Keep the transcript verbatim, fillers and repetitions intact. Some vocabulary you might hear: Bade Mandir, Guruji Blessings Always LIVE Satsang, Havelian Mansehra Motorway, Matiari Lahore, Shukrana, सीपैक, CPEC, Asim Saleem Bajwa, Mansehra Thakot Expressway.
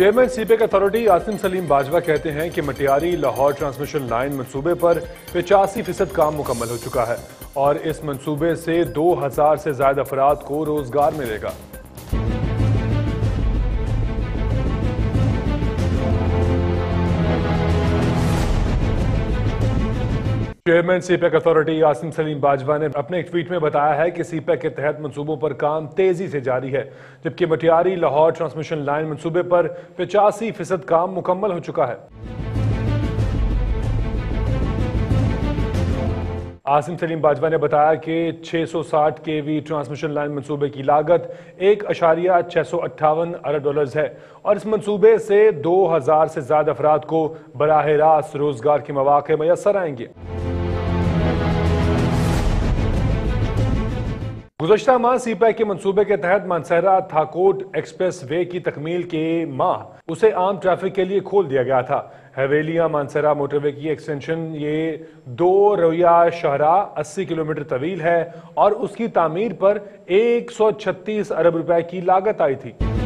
Chairman CPEC authority Asim Saleem Bajwa कहते हैं कि मटियारी लाहौर ट्रांसमिशन लाइन मनसूबे पर पचासी फीसद काम मुकम्मल हो चुका है और इस मनसूबे से दो हजार से ज्यादा अफराद को रोजगार मिलेगा। Chairman CPEC authority Asim Saleem Bajwa ने अपने एक ट्वीट में बताया है कि सीपेक के तहत मनसूबों पर काम तेजी से जारी है, जबकि मटियारी लाहौर ट्रांसमिशन लाइन मनसूबे पर पचासी फीसद काम मुकम्मल हो चुका है। आसिम सलीम बाजवा ने बताया कि छह सौ साठ केवी ट्रांसमिशन लाइन मनसूबे की लागत एक अशारिया छः सौ अट्ठावन अरब डॉलर्स है और इस मनसूबे से दो हजार से ज्यादा अफराद को बराह रास्त रोजगार के मौके मैसर आएंगे। गुज़श्ता माह सीपैक के मनसूबे के तहत मानसहरा थाकोट एक्सप्रेसवे की तकमील के माह उसे आम ट्रैफिक के लिए खोल दिया गया था। हवेलिया मानसहरा मोटरवे की एक्सटेंशन ये दो रोया शहरा अस्सी किलोमीटर तवील है और उसकी तामीर पर एक सौ छत्तीस अरब रुपए की लागत आई थी।